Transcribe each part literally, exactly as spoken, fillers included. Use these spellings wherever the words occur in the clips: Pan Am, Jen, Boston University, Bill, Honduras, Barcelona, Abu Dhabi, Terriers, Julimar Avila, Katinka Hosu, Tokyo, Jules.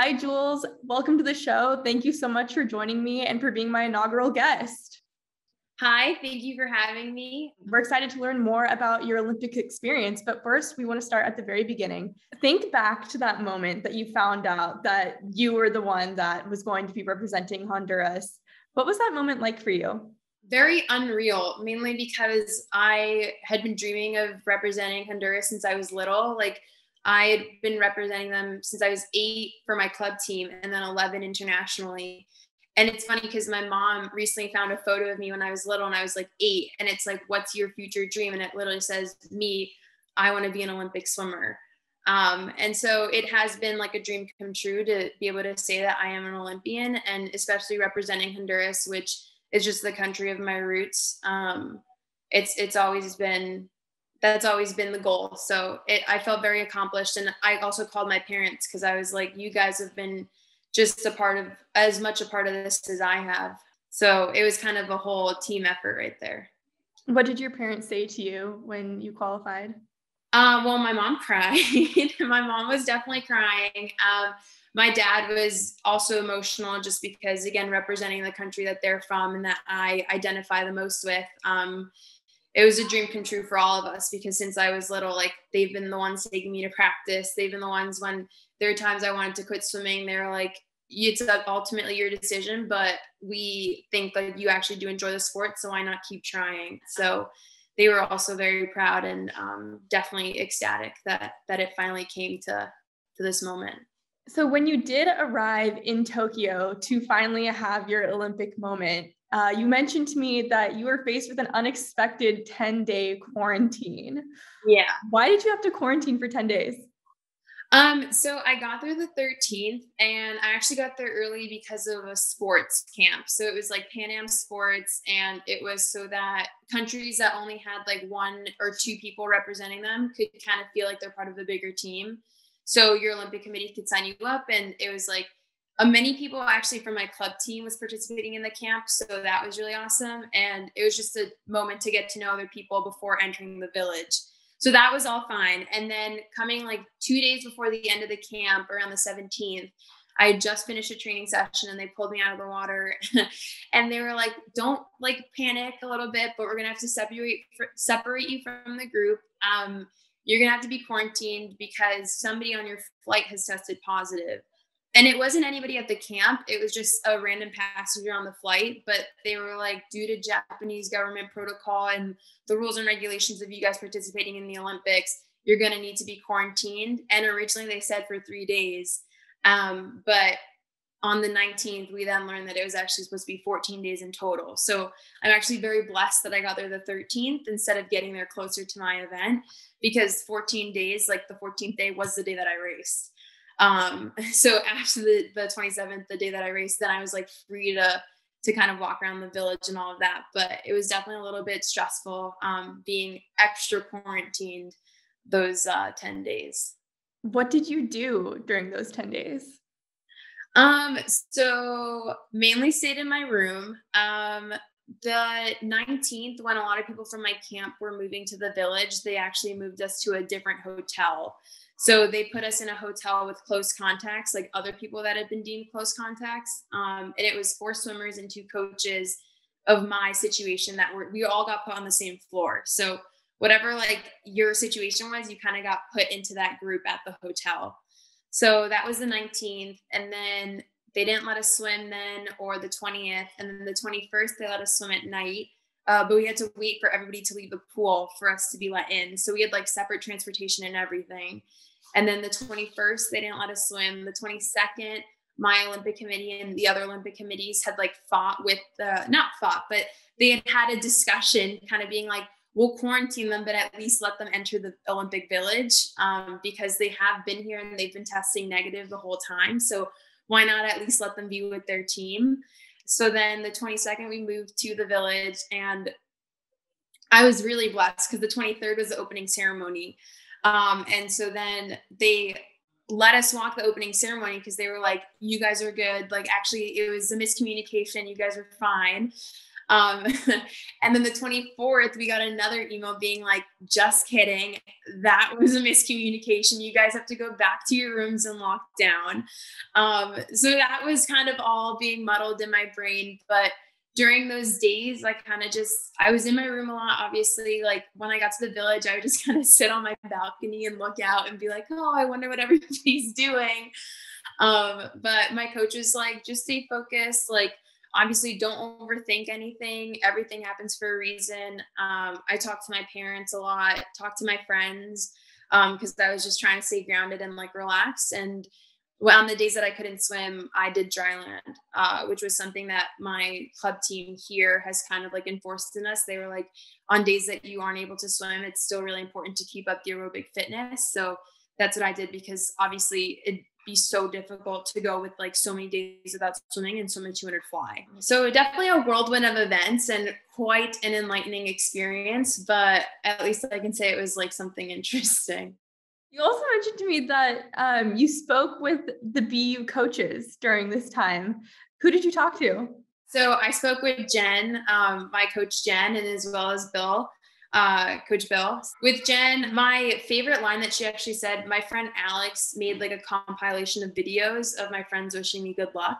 Hi, Jules. Welcome to the show. Thank you so much for joining me and for being my inaugural guest. Hi, thank you for having me. We're excited to learn more about your Olympic experience, but first we want to start at the very beginning. Think back to that moment that you found out that you were the one that was going to be representing Honduras. What was that moment like for you? Very unreal, mainly because I had been dreaming of representing Honduras since I was little. Like, I had been representing them since I was eight for my club team and then eleven internationally. And it's funny because my mom recently found a photo of me when I was little and I was like eight. And it's like, what's your future dream? And it literally says me, I want to be an Olympic swimmer. Um, and so it has been like a dream come true to be able to say that I am an Olympian, and especially representing Honduras, which is just the country of my roots. Um, it's, it's always been, that's always been the goal. So it, I felt very accomplished. And I also called my parents because I was like, you guys have been just a part of, as much a part of this as I have. So it was kind of a whole team effort right there. What did your parents say to you when you qualified? Uh, well, my mom cried. My mom was definitely crying. Um, my dad was also emotional just because, again, representing the country that they're from and that I identify the most with. Um, it was a dream come true for all of us because since I was little, like, they've been the ones taking me to practice. They've been the ones when there were times I wanted to quit swimming. They were like, it's ultimately your decision, but we think like you actually do enjoy the sport, so why not keep trying? So they were also very proud and um, definitely ecstatic that that it finally came to, to this moment. So when you did arrive in Tokyo to finally have your Olympic moment, uh, you mentioned to me that you were faced with an unexpected ten-day quarantine. Yeah. Why did you have to quarantine for ten days? Um, so I got there the thirteenth, and I actually got there early because of a sports camp. So it was like Pan Am sports, and it was so that countries that only had like one or two people representing them could kind of feel like they're part of a bigger team. So your Olympic committee could sign you up. And it was like uh, many people actually from my club team was participating in the camp. So that was really awesome. And it was just a moment to get to know other people before entering the village. So that was all fine. And then coming like two days before the end of the camp, around the seventeenth, I had just finished a training session and they pulled me out of the water and they were like, don't like panic a little bit, but we're going to have to separate, separate you from the group. Um, you're going to have to be quarantined because somebody on your flight has tested positive. And it wasn't anybody at the camp. It was just a random passenger on the flight. But they were like, due to Japanese government protocol and the rules and regulations of you guys participating in the Olympics, you're going to need to be quarantined. And originally they said for three days. Um, but on the nineteenth, we then learned that it was actually supposed to be fourteen days in total. So I'm actually very blessed that I got there the thirteenth instead of getting there closer to my event, because fourteen days, like the fourteenth day was the day that I raced. Um, so after the, the twenty-seventh, the day that I raced, then I was like free to, to kind of walk around the village and all of that. But it was definitely a little bit stressful, um, being extra quarantined those, uh, ten days. What did you do during those ten days? Um, so mainly stayed in my room. Um, the nineteenth, when a lot of people from my camp were moving to the village, they actually moved us to a different hotel. So they put us in a hotel with close contacts, like other people that had been deemed close contacts. Um, and it was four swimmers and two coaches of my situation that were, we all got put on the same floor. So whatever like your situation was, you kind of got put into that group at the hotel. So that was the nineteenth. And then they didn't let us swim then, or the twentieth. And then the twenty-first, they let us swim at night. Uh, but we had to wait for everybody to leave the pool for us to be let in. So we had like separate transportation and everything. And then the twenty-first, they didn't let us swim. The twenty-second, my Olympic committee and the other Olympic committees had like fought with the, not fought, but they had had a discussion kind of being like, we'll quarantine them, but at least let them enter the Olympic village um, because they have been here and they've been testing negative the whole time. So why not at least let them be with their team? So then the twenty-second, we moved to the village, and I was really blessed because the twenty-third was the opening ceremony. Um, and so then they let us walk the opening ceremony because they were like, you guys are good. Like, actually, it was a miscommunication. You guys are fine. Um, and then the twenty-fourth, we got another email being like, just kidding. That was a miscommunication. You guys have to go back to your rooms and lock down. Um, so that was kind of all being muddled in my brain. But during those days, I kind of just, I was in my room a lot, obviously. Like when I got to the village, I would just kind of sit on my balcony and look out and be like, oh, I wonder what everybody's doing. Um, but my coach was like, just stay focused. Like, obviously don't overthink anything. Everything happens for a reason. Um, I talked to my parents a lot, talked to my friends, um, cause I was just trying to stay grounded and like relax. And well, on the days that I couldn't swim, I did dryland, uh, which was something that my club team here has kind of like enforced in us. They were like, on days that you aren't able to swim, it's still really important to keep up the aerobic fitness. So that's what I did, because obviously it, be so difficult to go with like so many days without swimming and so many two hundred fly. So definitely a whirlwind of events and quite an enlightening experience, but at least I can say it was like something interesting. You also mentioned to me that um, you spoke with the B U coaches during this time. Who did you talk to? So I spoke with Jen, um, my coach Jen, and as well as Bill. Uh, Coach Bill. With Jen, my favorite line that she actually said, my friend Alex made like a compilation of videos of my friends wishing me good luck.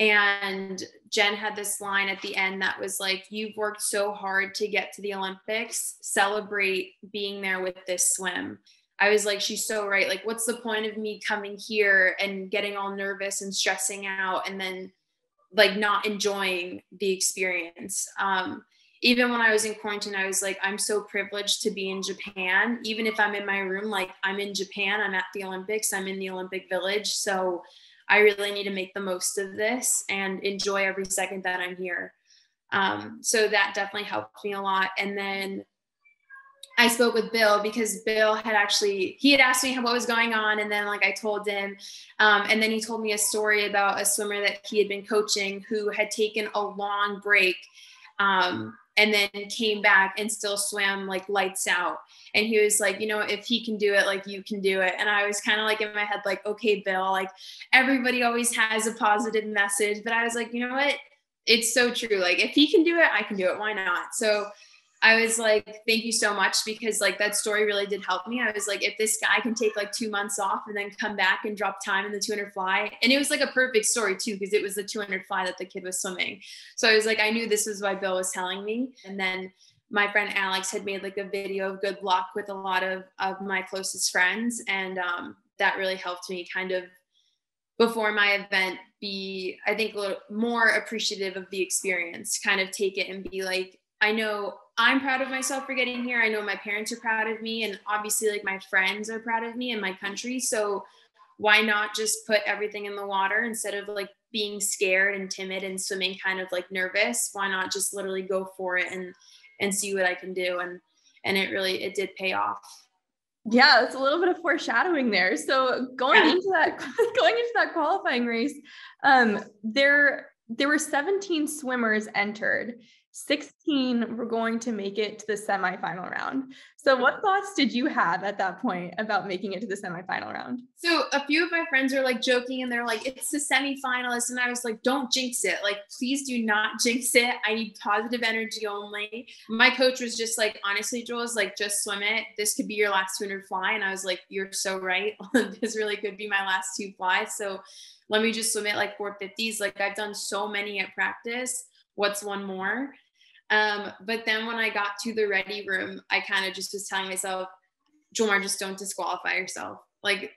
And Jen had this line at the end that was like, you've worked so hard to get to the Olympics, celebrate being there with this swim. I was like, she's so right. Like, what's the point of me coming here and getting all nervous and stressing out and then like not enjoying the experience? Um, Even when I was in quarantine, I was like, I'm so privileged to be in Japan. Even if I'm in my room, like I'm in Japan, I'm at the Olympics, I'm in the Olympic Village. So I really need to make the most of this and enjoy every second that I'm here. Um, so that definitely helped me a lot. And then I spoke with Bill, because Bill had actually, he had asked me what was going on. And then like I told him, um, and then he told me a story about a swimmer that he had been coaching who had taken a long break. Um, and then came back and still swam like lights out. And he was like, you know, if he can do it, like you can do it. And I was kind of like in my head, like, okay, Bill, like everybody always has a positive message, but I was like, you know what? It's so true. Like if he can do it, I can do it. Why not? So I was like, thank you so much, because like that story really did help me. I was like, if this guy can take like two months off and then come back and drop time in the two hundred fly. And it was like a perfect story too, because it was the two hundred fly that the kid was swimming. So I was like, I knew this was why Bill was telling me. And then my friend Alex had made like a video of good luck with a lot of, of my closest friends. And um, that really helped me kind of before my event be, I think, a little more appreciative of the experience, kind of take it and be like, I know I'm proud of myself for getting here. I know my parents are proud of me, and obviously like my friends are proud of me and my country. So why not just put everything in the water instead of like being scared and timid and swimming kind of like nervous? Why not just literally go for it and, and see what I can do? And, and it really, it did pay off. Yeah. It's a little bit of foreshadowing there. So going yeah. into that, going into that qualifying race, um, there, there were seventeen swimmers entered. sixteen were going to make it to the semifinal round. So what thoughts did you have at that point about making it to the semifinal round? So a few of my friends were like joking and they're like, it's the semifinalists. And I was like, don't jinx it. Like, please do not jinx it. I need positive energy only. My coach was just like, honestly, Jules, like just swim it. This could be your last two hundred fly. And I was like, you're so right. This really could be my last two flies. So let me just swim it like four fifties. Like I've done so many at practice. What's one more? Um, but then when I got to the ready room, I kind of just was telling myself, Jomar, just don't disqualify yourself. Like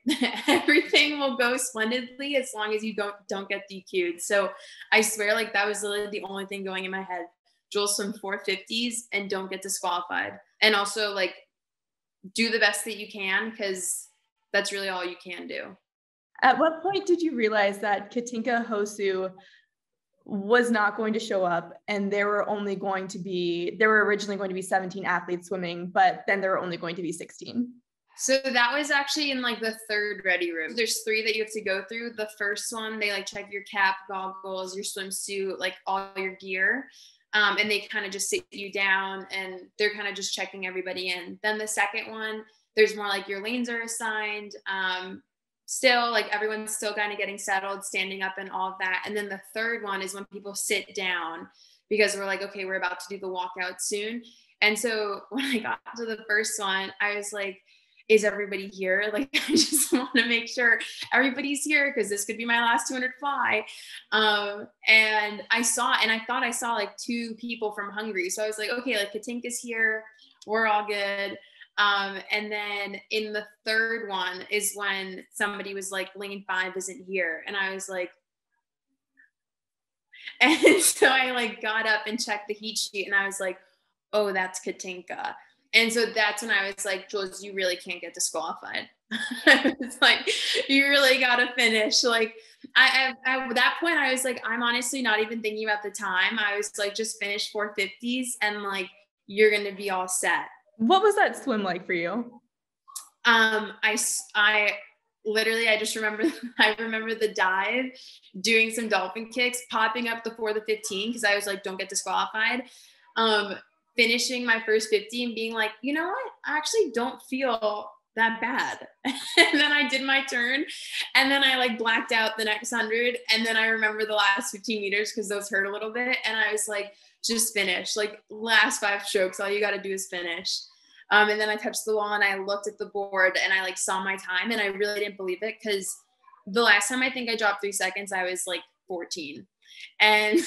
everything will go splendidly as long as you don't, don't get D Q'd. So I swear, like that was literally the only thing going in my head. Jules, some four fifties and don't get disqualified. And also like do the best that you can, because that's really all you can do. At what point did you realize that Katinka Hosu was not going to show up, and there were only going to be, there were originally going to be seventeen athletes swimming, but then there were only going to be sixteen. So that was actually in like the third ready room. There's three that you have to go through. The first one, they like check your cap, goggles, your swimsuit, like all your gear. Um, and they kind of just sit you down and they're kind of just checking everybody in. Then the second one, there's more like your lanes are assigned. Um, still like everyone's still kind of getting settled, standing up and all of that. And then the third one is when people sit down. because we're like, okay, we're about to do the walkout soon. And so when I got to the first one, I was like, is everybody here? Like, I just want to make sure everybody's here because this could be my last two hundred fly. Um, and I saw, and I thought I saw like two people from Hungary. So I was like, okay, like Katinka's here. We're all good. Um, and then in the third one is when somebody was like, lane five isn't here. And I was like, and so I like got up and checked the heat sheet and I was like, oh, that's Katinka. And so that's when I was like, Jules, you really can't get disqualified. It's like, you really got to finish. Like I, I, I, at that point I was like, I'm honestly not even thinking about the time. I was like, just finish four fifties and like, you're going to be all set. What was that swim like for you? Um, I, I literally, I just remember, I remember the dive, doing some dolphin kicks, popping up before the fifteen. Cause I was like, don't get disqualified. Um, finishing my first fifty and being like, you know what? I actually don't feel that bad. And then I did my turn and then I like blacked out the next hundred. And then I remember the last fifteen meters cause those hurt a little bit. And I was like, just finish, like last five strokes. All you got to do is finish. Um, and then I touched the wall and I looked at the board and I like saw my time and I really didn't believe it. Cause the last time I think I dropped three seconds, I was like fourteen. And,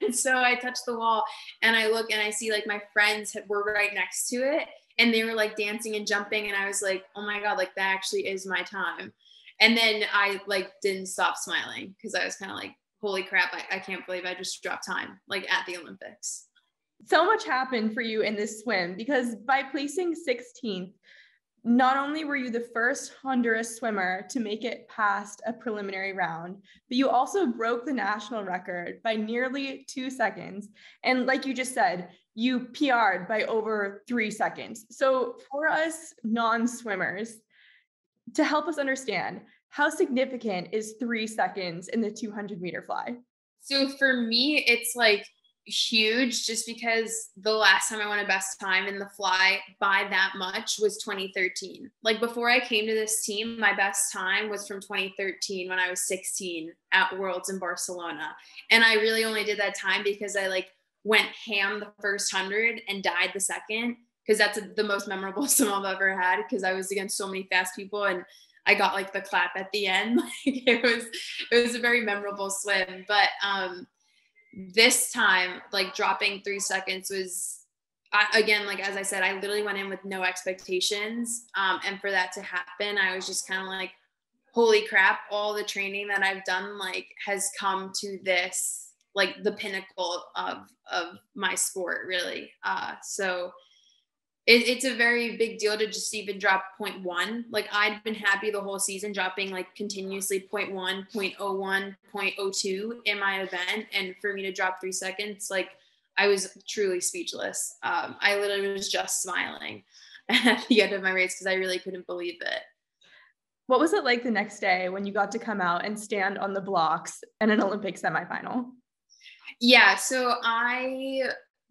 and so I touched the wall and I look and I see like my friends were right next to it and they were like dancing and jumping. And I was like, oh my God, like that actually is my time. And then I like didn't stop smiling because I was kind of like, holy crap, I, I can't believe I just dropped time like at the Olympics. So much happened for you in this swim because by placing sixteenth, not only were you the first Honduras swimmer to make it past a preliminary round, but you also broke the national record by nearly two seconds. And like you just said, you P R'd by over three seconds. So for us non-swimmers, to help us understand, how significant is three seconds in the two hundred meter fly? So for me, it's like huge just because the last time I won a best time in the fly by that much was twenty thirteen. Like before I came to this team, my best time was from twenty thirteen when I was sixteen at Worlds in Barcelona. And I really only did that time because I like went ham the first hundred and died the second because that's the most memorable swim I've ever had because I was against so many fast people and I got like the clap at the end. Like it was, it was a very memorable swim. But um, this time, like dropping three seconds was, I, again, like as I said, I literally went in with no expectations. Um, and for that to happen, I was just kind of like, holy crap! All the training that I've done, like, has come to this, like the pinnacle of of my sport, really. Uh, so. It, it's a very big deal to just even drop zero point one. Like I'd been happy the whole season dropping like continuously zero point one, zero point zero one, zero point zero two in my event. And for me to drop three seconds, like I was truly speechless. Um, I literally was just smiling at the end of my race because I really couldn't believe it. What was it like the next day when you got to come out and stand on the blocks in an Olympic semifinal? Yeah, so I...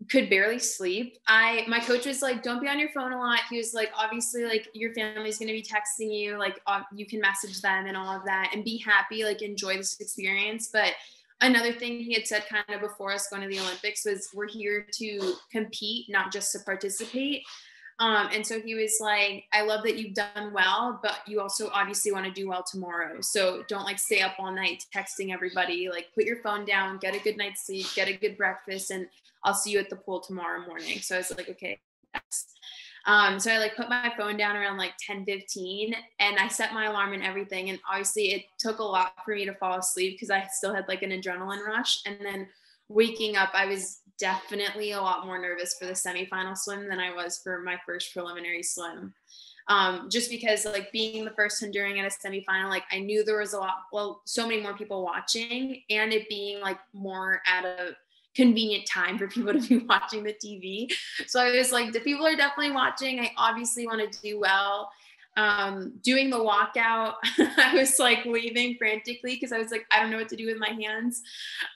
could barely sleep. I, my coach was like, don't be on your phone a lot. He was like, obviously like your family's going to be texting you. Like uh, you can message them and all of that and be happy, like enjoy this experience. But another thing he had said kind of before us going to the Olympics was we're here to compete, not just to participate. Um, and so he was like, I love that you've done well, but you also obviously want to do well tomorrow. So don't like stay up all night texting everybody, like put your phone down, get a good night's sleep, get a good breakfast, and I'll see you at the pool tomorrow morning. So I was like, okay. Yes. Um, so I like put my phone down around like ten fifteen and I set my alarm and everything. And obviously it took a lot for me to fall asleep because I still had like an adrenaline rush. And then waking up, I was definitely a lot more nervous for the semifinal swim than I was for my first preliminary swim. Um, just because like being the first Honduran at a semifinal, like I knew there was a lot, well, so many more people watching and it being like more at a convenient time for people to be watching the T V. So I was like, the people are definitely watching. I obviously want to do well. Um, doing the walkout, I was like waving frantically because I was like, I don't know what to do with my hands.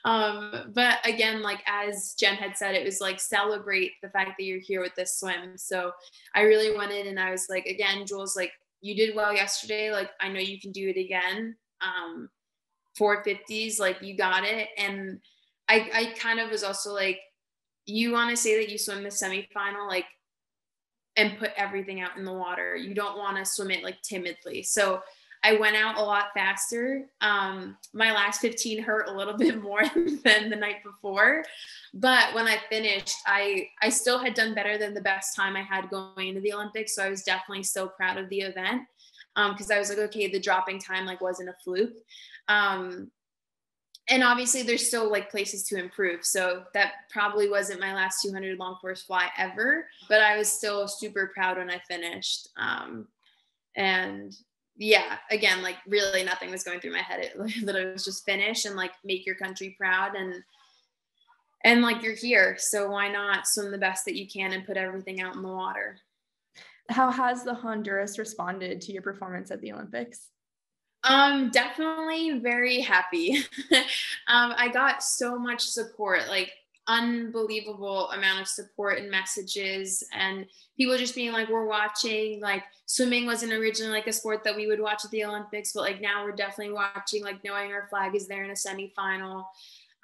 Um, but again, like as Jen had said, it was like celebrate the fact that you're here with this swim. So I really wanted, and I was like, again, Jules, like you did well yesterday. Like I know you can do it again. Um, four fifties, like you got it. And I, I kind of was also like, you want to say that you swim the semifinal, like, and put everything out in the water. You don't want to swim it like timidly. So I went out a lot faster. Um, my last fifteen hurt a little bit more than the night before, but when I finished, I, I still had done better than the best time I had going into the Olympics. So I was definitely so proud of the event. Um, cause I was like, okay, the dropping time like wasn't a fluke. Um, and obviously there's still like places to improve. So that probably wasn't my last two hundred long course fly ever, but I was still super proud when I finished. Um, and yeah, again, like really nothing was going through my head. It, like, that I was just finished and like make your country proud and, and like you're here. So why not swim the best that you can and put everything out in the water? How has the Honduras responded to your performance at the Olympics? Um, definitely very happy. um, I got so much support, like unbelievable amount of support and messages and people just being like, we're watching, like swimming wasn't originally like a sport that we would watch at the Olympics, but like now we're definitely watching, like knowing our flag is there in a semifinal.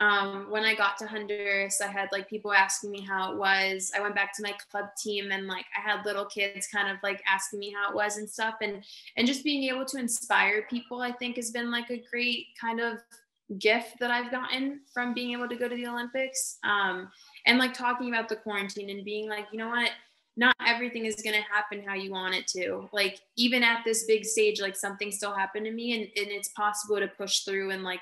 Um, when I got to Honduras, I had like people asking me how it was. I went back to my club team and like I had little kids kind of like asking me how it was and stuff. And, and just being able to inspire people, I think has been like a great kind of gift that I've gotten from being able to go to the Olympics. Um, and like talking about the quarantine and being like, you know what, not everything is going to happen how you want it to. Like, even at this big stage, like something still happened to me and, and it's possible to push through and like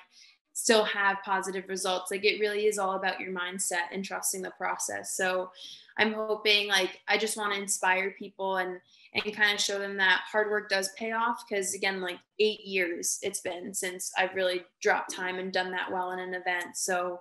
still have positive results. Like it really is all about your mindset and trusting the process. So I'm hoping, like, I just want to inspire people and, and kind of show them that hard work does pay off. Cause again, like eight years it's been since I've really dropped time and done that well in an event. So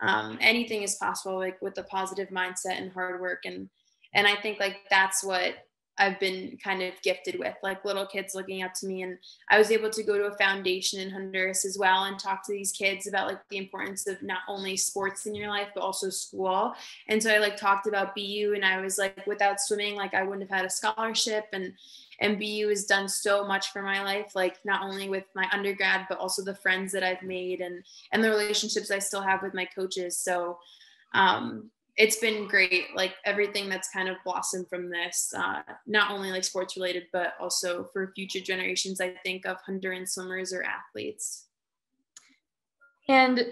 um, anything is possible, like with a positive mindset and hard work. And, and I think like, that's what I've been kind of gifted with, like little kids looking up to me. And I was able to go to a foundation in Honduras as well and talk to these kids about like the importance of not only sports in your life, but also school. And so I like talked about B U and I was like, without swimming, like I wouldn't have had a scholarship. And, and B U has done so much for my life, like not only with my undergrad, but also the friends that I've made and, and the relationships I still have with my coaches. So, um, it's been great. Like everything that's kind of blossomed from this, uh, not only like sports related, but also for future generations, I think, of Honduran swimmers or athletes. And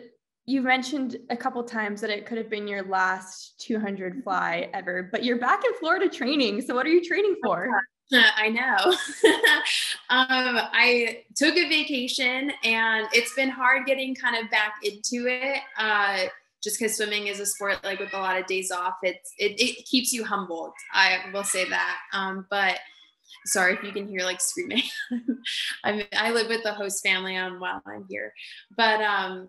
you mentioned a couple times that it could have been your last two hundred fly ever, but you're back in Florida training. So what are you training for? I know. um, I took a vacation and it's been hard getting kind of back into it. Uh, Just because swimming is a sport like with a lot of days off, it's it, it keeps you humbled. I will say that. Um, but sorry if you can hear like screaming. I mean, I live with the host family on while I'm here. But um,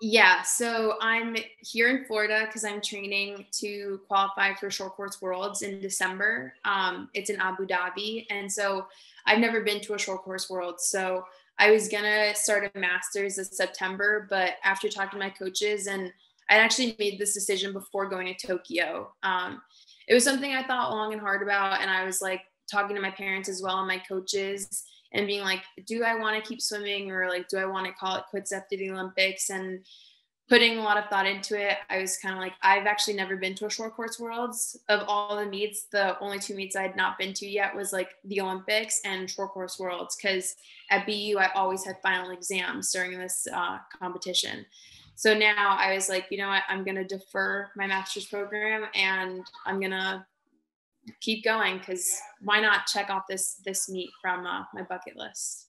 yeah, so I'm here in Florida because I'm training to qualify for Short Course Worlds in December. Um, it's in Abu Dhabi, and so I've never been to a Short Course World, so. I was gonna start a master's this September, but after talking to my coaches, and I actually made this decision before going to Tokyo. Um, it was something I thought long and hard about. And I was like talking to my parents as well and my coaches and being like, do I wanna keep swimming or like, do I wanna call it quits after the Olympics? And putting a lot of thought into it, I was kind of like, I've actually never been to a Short Course Worlds. Of all the meets, the only two meets I had not been to yet was like the Olympics and Short Course Worlds, because at B U I always had final exams during this uh, competition. So now I was like, you know what, I'm gonna defer my master's program and I'm gonna keep going, because why not check off this this meet from uh, my bucket list.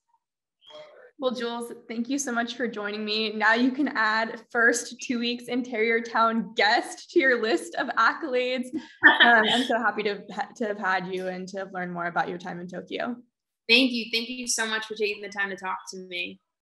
Well, Jules, thank you so much for joining me. Now you can add first two weeks in Terrier Town guest to your list of accolades. um, I'm so happy to, to have had you and to have learned more about your time in Tokyo. Thank you. Thank you so much for taking the time to talk to me.